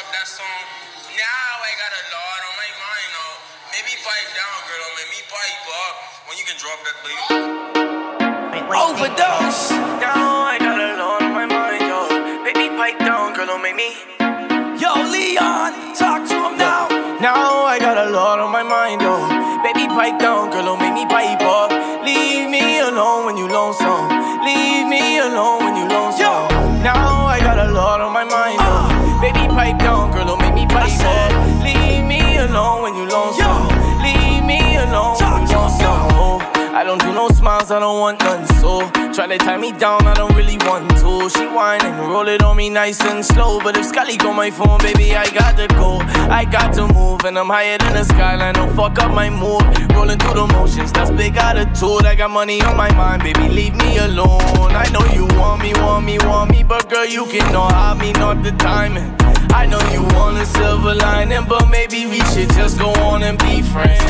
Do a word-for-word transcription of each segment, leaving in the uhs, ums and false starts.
dropped that song. Now I got a lot on my mind, oh. Make me pipe down, girl, oh. Make me pipe up. When you can drop that, please. Ovadose. Now I got a lot on my mind, yo. Make me pipe down, girl, oh. Make me. Yo, Leon, talk to him now. Now I got a lot on my mind, yo. Baby, pipe down, girl, oh. Make me pipe up. Leave me alone when you lonesome. Leave me alone when you lonesome. Yo. Now I got a lot on my mind, yo. Baby, pipe down, girl, don't make me pipe up. Leave me alone when you lonesome. Leave me alone when you lonesome. I don't do no smiles, I don't want none, so try to tie me down, I don't really want to. She whine and roll it on me nice and slow, but if Scully call my phone, baby, I gotta go. I got to move, and I'm higher than the skyline, don't fuck up my mood. Rolling through the motions, that's big attitude. I got money on my mind, baby, leave me alone. I know you want me, want me, want me, but girl, you cannot have me, not the timing. I know you want a silver lining, but maybe we should just go on and be friends.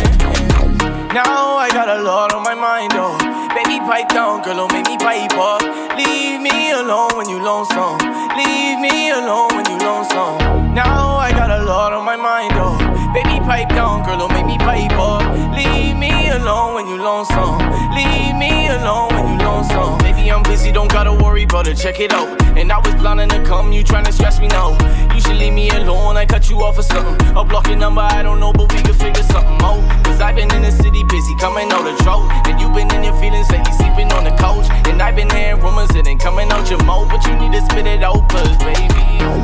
Now I got a lot on my mind, oh. Baby, pipe down, girl, oh, make me pipe up. Leave me alone when you lonesome. Leave me alone when you lonesome. Now I got a lot on my mind, oh. Baby, pipe down, girl, oh, make me pipe up. Leave me alone when you lonesome. Leave me alone when you lonesome. Baby, I'm busy, don't gotta worry, brother, check it out. And I was planning to come, you tryna stress me now. You should leave me alone, I cut you off or something. I'll block your number, I don't know, but we can figure something out. Cause I've been in the city busy, coming out of drought. And you've been in your feelings lately, sleeping on the couch. And I've been hearing rumors, it ain't coming out your mouth. But you need to spit it out, cause baby,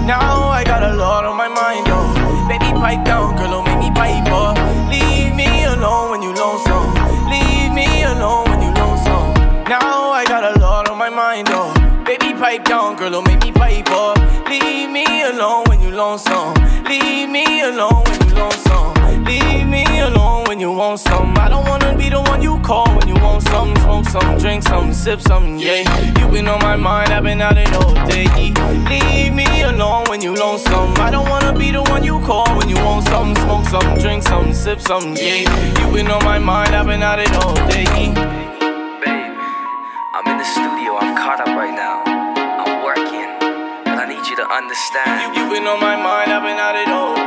now I got a lot on my mind, yo. Baby, pipe down, girl, don't make me pipe up. Leave me alone when you lonesome. Leave me alone when you lonesome. Now I got a lot on my mind, yo. Baby, pipe down, girl, don't make me pipe up. Leave me alone when you lonesome. Leave me alone when you lonesome. Leave me alone when you want some. I don't wanna be the one you call when you want something. Smoke something, drink something, sip something, yeah. You been on my mind, I've been out it all day. Leave me alone when you lonesome. I don't wanna be the one you call when you want something. Smoke something, drink something, sip something, yeah. You been on my mind, I've been out it all day. Babe, I'm in the studio, I'm caught up right now. I'm working, but I need you to understand. You been on my mind, I've been out it all day.